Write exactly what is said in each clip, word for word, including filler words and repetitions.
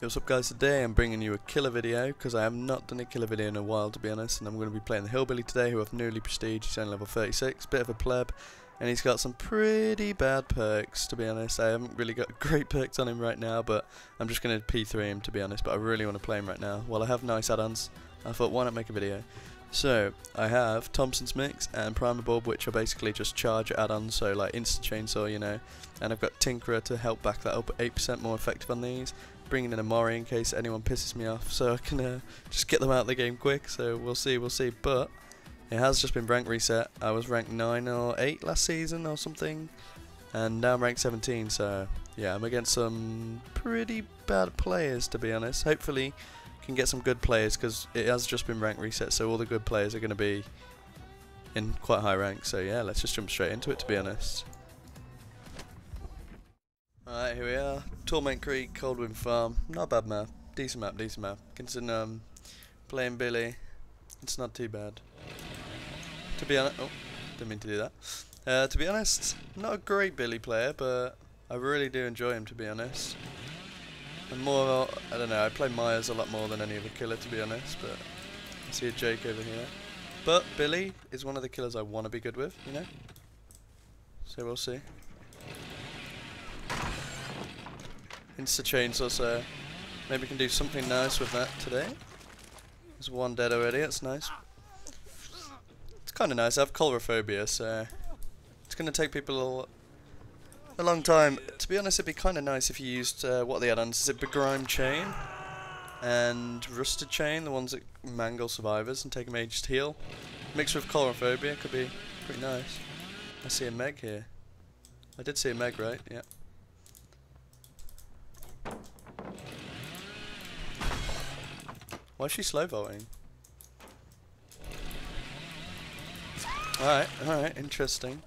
Hey, what's up guys, today I'm bringing you a killer video because I have not done a killer video in a while, to be honest, and I'm going to be playing the Hillbilly today, who I've newly prestiged. He's only level thirty-six, bit of a pleb, and he's got some pretty bad perks, to be honest. I haven't really got great perks on him right now, but I'm just going to P three him, to be honest, but I really want to play him right now. While I have nice add-ons, I thought why not make a video. So I have Thompson's Mix and Primer Bob, which are basically just charge add-ons, so like instant chainsaw, you know, and I've got Tinkerer to help back that up, eight percent more effective on these. Bringing in a Mori in case anyone pisses me off, so I can uh, just get them out of the game quick. So we'll see, we'll see. But it has just been rank reset. I was ranked nine or eight last season or something, and now I'm ranked seventeen. So yeah, I'm against some pretty bad players, to be honest. Hopefully can get some good players, because it has just been rank reset, so all the good players are going to be in quite high rank. So yeah, let's just jump straight into it, to be honest. Alright, here we are. Torment Creek, Coldwind Farm. Not a bad map. Decent map, decent map. Considering um, playing Billy, it's not too bad. To be honest, oh, didn't mean to do that. Uh, to be honest, not a great Billy player, but I really do enjoy him, to be honest. And more, I don't know, I play Myers a lot more than any other killer, to be honest, but I see a Jake over here. But Billy is one of the killers I want to be good with, you know? So we'll see. Insta chainsaw, so maybe we can do something nice with that today. There's one dead already, that's nice. It's kind of nice. I have cholerophobia, so it's going to take people a long time. To be honest, it'd be kind of nice if you used, uh, what are the add-ons? Is it begrime chain and rusted chain, the ones that mangle survivors and take them ages to heal? Mixed with cholerophobia could be pretty nice. I see a Meg here. I did see a Meg, right? Yeah. Why is she slow vaulting? Alright, alright, interesting.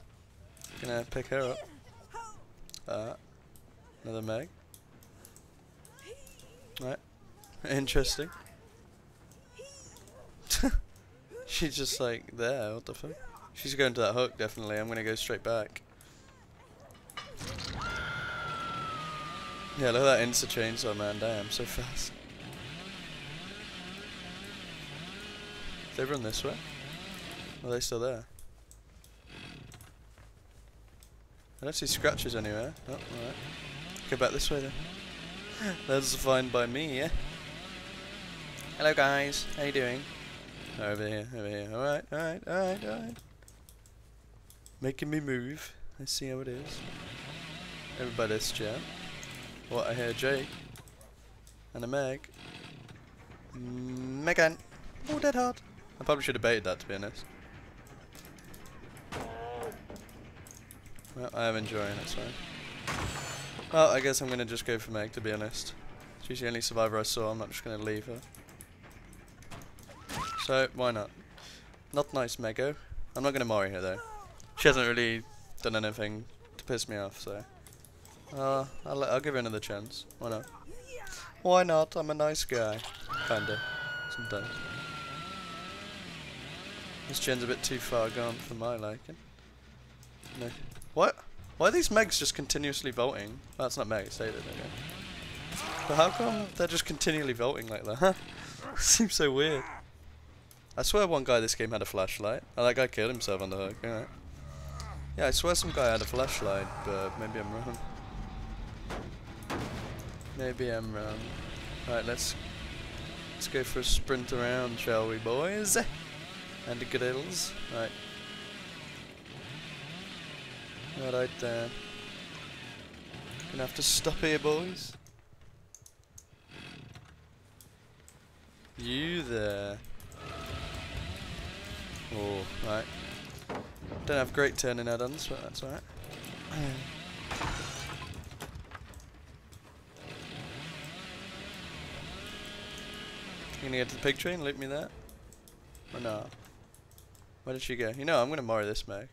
Gonna pick her up. Uh, another Meg. Alright, interesting. She's just like there, what the fuck? She's going to that hook, definitely. I'm gonna go straight back. Yeah, look at that insta chainsaw, man. Damn, so fast. They run this way? Or are they still there? I don't see scratches anywhere. Oh, alright. Go back this way then. That's fine by me, yeah? Hello guys, how you doing? Oh, over here, over here. Alright, alright, alright, alright. Making me move. Let's see how it is. Everybody's jam. What, I hear Jake. And a Meg. Megan. Oh, Dead Hard. I probably should have baited that, to be honest. Well, I am enjoying it, so. Well, I guess I'm going to just go for Meg, to be honest. She's the only survivor I saw, I'm not just going to leave her. So, why not? Not nice, Mego. I'm not going to Mori her, though. She hasn't really done anything to piss me off, so. Uh, I'll, I'll give her another chance. Why not? Why not? I'm a nice guy. Kinda. Sometimes. This chain's a bit too far gone for my liking. No. What? Why are these Megs just continuously vaulting? Well, it's not Megs, they did, okay. But how come they're just continually vaulting like that, huh? Seems so weird. I swear one guy this game had a flashlight. Oh, that guy killed himself on the hook, alright. Yeah, I swear some guy had a flashlight, but maybe I'm wrong. Maybe I'm wrong. Alright, let's let's go for a sprint around, shall we, boys? And the griddles. Right. Alright then. Gonna have to stop here, boys. You there. Oh, right. Don't have great turning add-ons, but that's alright. You gonna get to the pig tree and loot me there? Or no? Where did she go? You know, I'm gonna Mori this Meg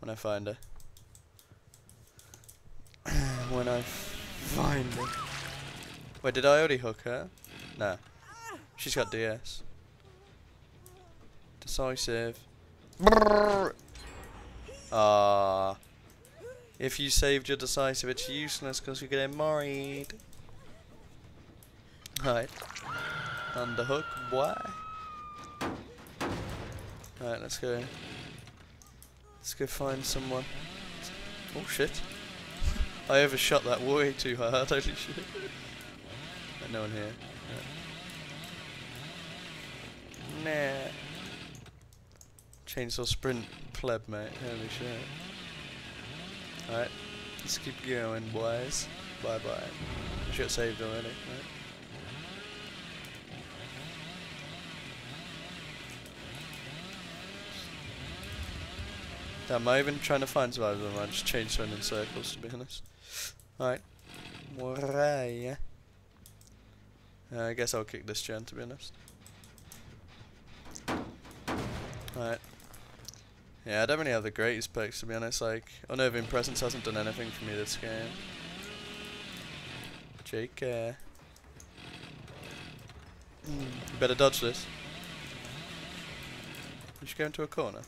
when I find her. When I find her. Wait, did I already hook her? Nah. She's got D S. Decisive. Ah. If you saved your Decisive, it's useless because you get Mori'd. Alright. On the hook, boy. Alright, let's go. Let's go find someone. Oh shit. I overshot that way too hard, holy shit. No one here. No. Nah. Chainsaw sprint pleb, mate. Holy shit. Alright. Let's keep going, boys. Bye bye. I should have saved already, right? Damn, am I even trying to find survivors or am I just chainsawing in circles, to be honest? Alright. Mori. Uh, I guess I'll kick this gen, to be honest. Alright. Yeah, I don't really have the greatest picks, to be honest. Like, Unnerving Presence hasn't done anything for me this game. Jake, uh, mm, you better dodge this. You should go into a corner.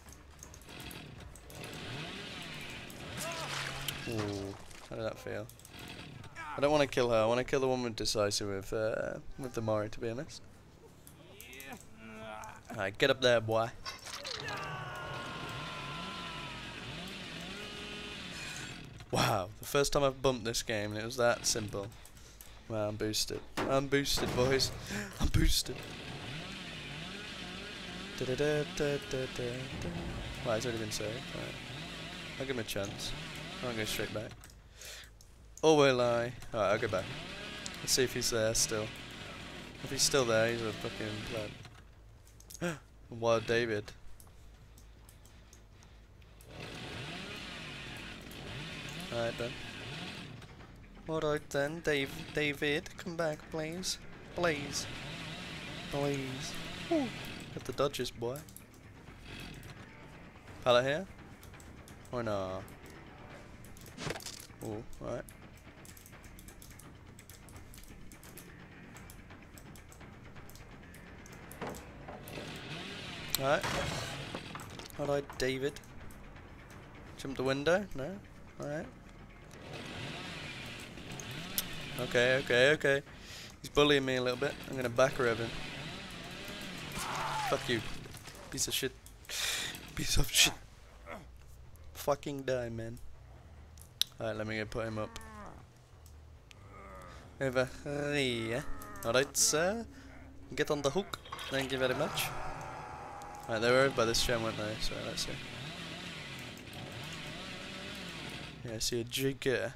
Ooh, how did that feel? I don't want to kill her. I want to kill the one with Decisive with uh, with the Mori, to be honest. Alright, get up there, boy. Wow, the first time I've bumped this game and it was that simple. Wow, I'm boosted. I'm boosted, boys. I'm boosted. Da da da da da da. Wow, it's already been saved. Alright. I'll give him a chance. I'll go straight back. Or will I? Alright, I'll go back. Let's see if he's there still. If he's still there, he's a fucking pleb. Wild David. Alright then. Alright then, Dave, David, come back, please. Please. Please. Ooh. Got the dodges, boy. Pallet here? Or no? Oh, alright. Alright. Alright, David. Jump the window? No? Alright. Okay, okay, okay. He's bullying me a little bit. I'm gonna back rev him. Fuck you. Piece of shit. Piece of shit. Fucking die, man. Alright, let me go put him up. Over here. Alright, sir. Get on the hook. Thank you very much. Alright, they were over by this gem, weren't they? So let's see. Yeah, I see a jigger.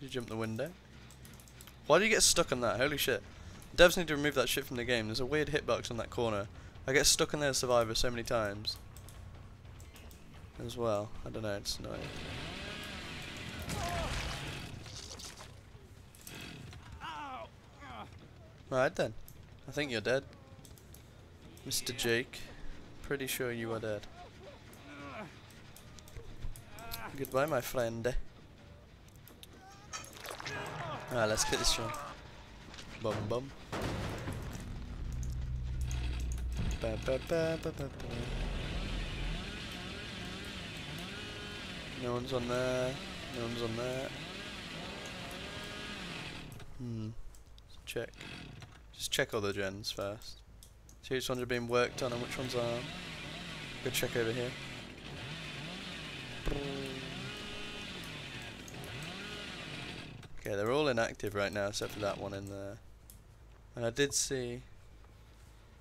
Did you jump the window? Why do you get stuck on that? Holy shit. Devs need to remove that shit from the game. There's a weird hitbox on that corner. I get stuck in there as Survivor so many times. As well. I don't know, it's annoying. Right then. I think you're dead. Mister Jake. Pretty sure you are dead. Goodbye, my friend. Alright, let's get this one. Bum bum. Ba ba ba ba ba ba. No one's on there. No one's on there. Hmm. Check. Just check all the gens first. See which ones are being worked on and which ones aren't. Go check over here. Okay, they're all inactive right now except for that one in there. And I did see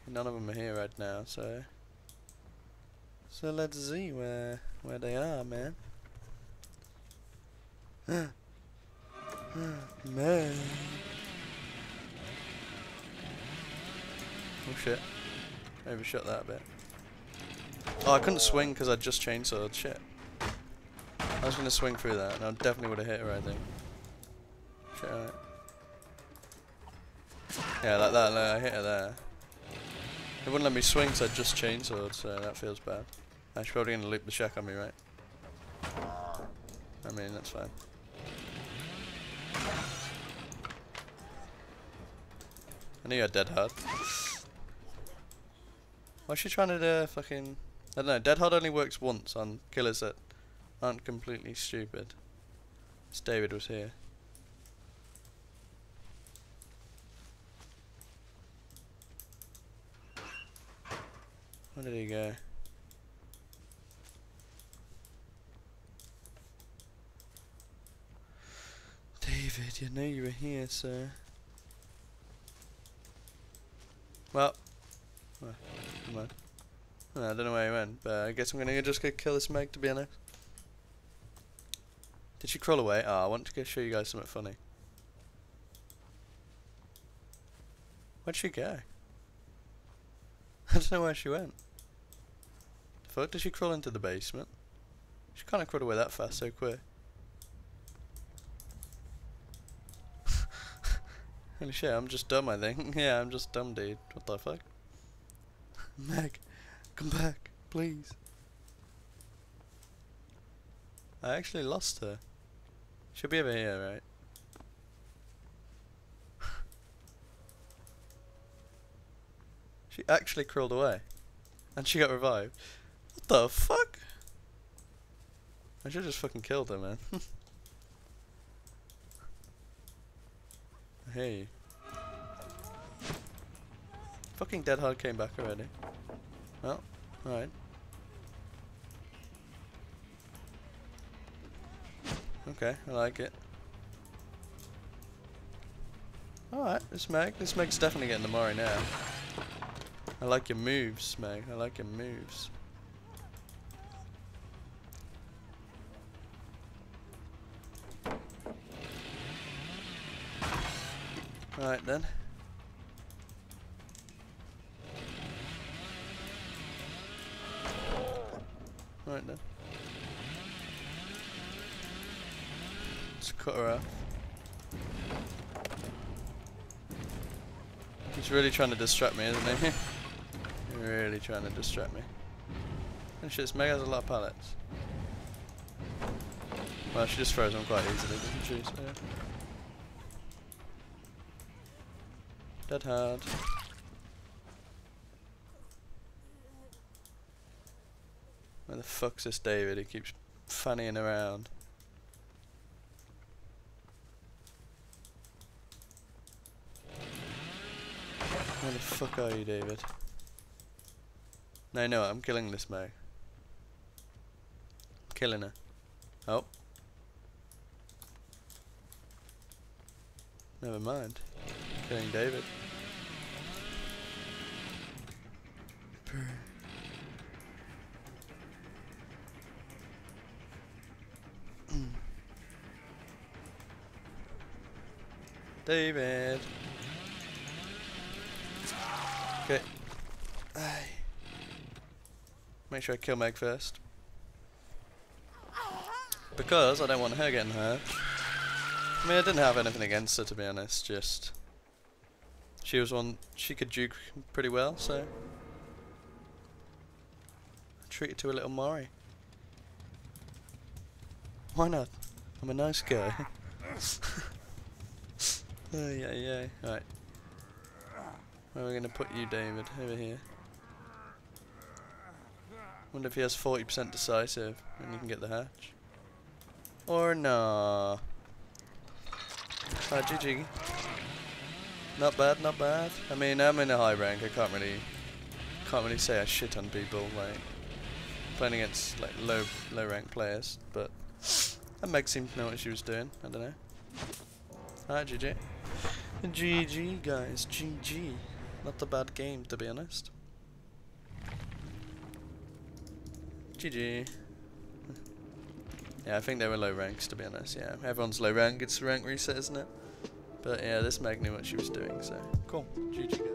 none of them are here right now, so so let's see where where they are, man. Man. Oh shit. Overshot that a bit. Oh, I couldn't swing because I just chainsawed. Shit. I was going to swing through that and I definitely would have hit her, I think. Shit, alright. Yeah, like that. Like, I hit her there. It wouldn't let me swing because I just chainsawed, so that feels bad. Now, she's probably going to loop the shack on me, right? I mean, that's fine. I knew you had Dead Hard. Why is she trying to uh, fucking... I don't know, Dead Hard only works once on killers that aren't completely stupid. It's David was here. Where did he go? David, you know you were here, sir. Well, well come on. Oh, I don't know where he went, but I guess I'm gonna just go kill this Meg, to be honest. Did she crawl away? Ah, oh, I want to go show you guys something funny. Where'd she go? I don't know where she went. The fuck, did she crawl into the basement? She can't have crawled away that fast, so quick. Holy shit, I'm just dumb, I think. Yeah, I'm just dumb, dude. What the fuck? Meg, come back, please. I actually lost her. She'll be over here, right? She actually crawled away. And she got revived. What the fuck? I should've just fucking killed her, man. Hey. Fucking Dead Hard came back already. Well, alright. Okay, I like it. Alright, this Meg. This Meg's definitely getting the Mori now. I like your moves, Meg. I like your moves. Alright then. Alright then. Let's cut her off. He's really trying to distract me, isn't he? Really trying to distract me. And shit, this Meg has a lot of pallets. Well, she just throws them quite easily, doesn't she? So, yeah. Dead Hard. Where the fuck's this David? He keeps fannying around. Where the fuck are you, David? No, no, I'm killing this Meg. I'm killing her. Oh. Never mind. I'm killing David. David. Okay. Make sure I kill Meg first. Because I don't want her getting hurt. I mean, I didn't have anything against her, to be honest, just... She was one... She could duke pretty well, so... I treat her to a little Mori. Why not? I'm a nice guy. Oh, yeah, yeah. Alright. Where are we gonna put you, David? Over here. Wonder if he has forty percent decisive and you can get the hatch. Or nah. Ah, G G. Not bad, not bad. I mean, I'm in a high rank, I can't really can't really say I shit on people, like playing against like low low rank players, but that Meg seemed to know what she was doing, I don't know. Alright, G G. G G guys, G G. Not a bad game, to be honest. G G. Yeah, I think they were low ranks, to be honest. Yeah, everyone's low rank. It's rank reset, isn't it? But yeah, this Meg knew what she was doing, so cool. G G.